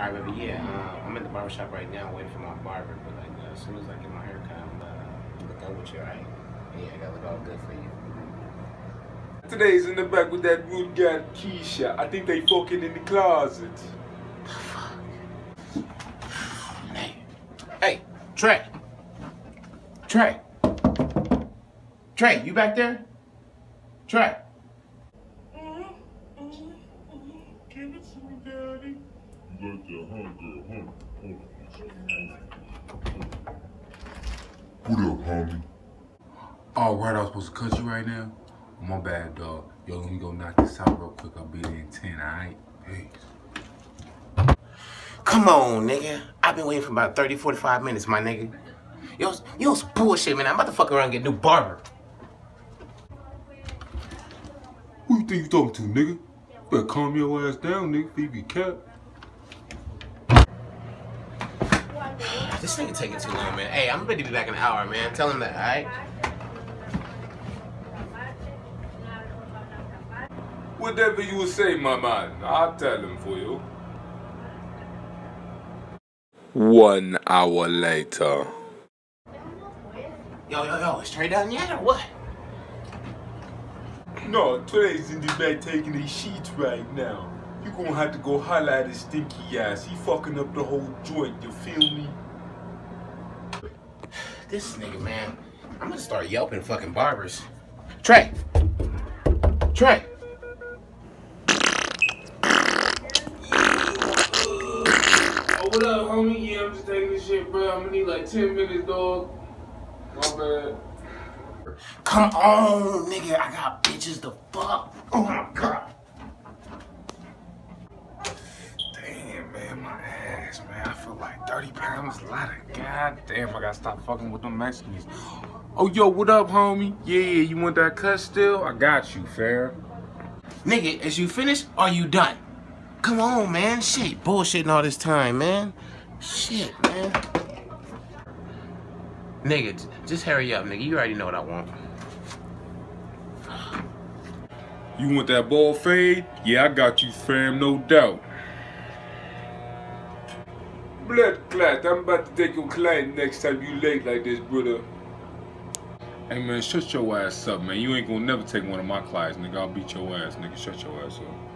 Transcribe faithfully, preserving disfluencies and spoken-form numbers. I love it. Yeah, uh, I'm at the barbershop right now waiting for my barber, but like uh, as soon as I get my haircut, I'm uh, look up with you, right? Yeah, I gotta look all good for you. Today's in the back with that rude guy Keisha. I think they fucking in the closet. The fuck? Man. Hey, Trey. Trey. Trey, you back there? Trey. What up, homie? Oh, right, I was supposed to cut you right now? My bad, dog. Yo, let me go knock this out real quick. I'll be there in ten, alright? Peace. Come on, nigga. I've been waiting for about thirty, forty-five minutes, my nigga. Yo, yo, it's bullshit, man. I'm about to fuck around and get a new barber. Who you think you talking to, nigga? Better calm your ass down, nigga, if you be kept. This nigga taking too long, man. Hey, I'm ready to be back in an hour, man. Tell him that, alright? Whatever you say, my man, I'll tell him for you. One hour later. Yo, yo, yo, straight down yet or what? No, Trey's in the back taking his sheets right now. You gonna have to go holler at his stinky ass. He fucking up the whole joint, you feel me? This nigga, man, I'm gonna start yelping fucking barbers. Trey! Trey! What up, homie? Yeah, I'm just taking this shit, bro. I'm gonna need like ten minutes, dog. My bad. Come on, nigga. I got bitches to fuck. Oh my god. Damn, man, my ass, man. I feel like thirty pounds lighter. God damn, I gotta stop fucking with them Mexicans. Oh, yo, what up, homie? Yeah, you want that cut still? I got you, fam. Nigga, is you finished? Are you done? Come on, man. Shit, bullshitting all this time, man. Shit, man. Nigga, just hurry up, nigga. You already know what I want. You want that ball fade? Yeah, I got you, fam, no doubt. Blood clot, I'm about to take your client next time you late like this, brother. Hey, man, shut your ass up, man. You ain't gonna never take one of my clients, nigga. I'll beat your ass, nigga. Shut your ass up.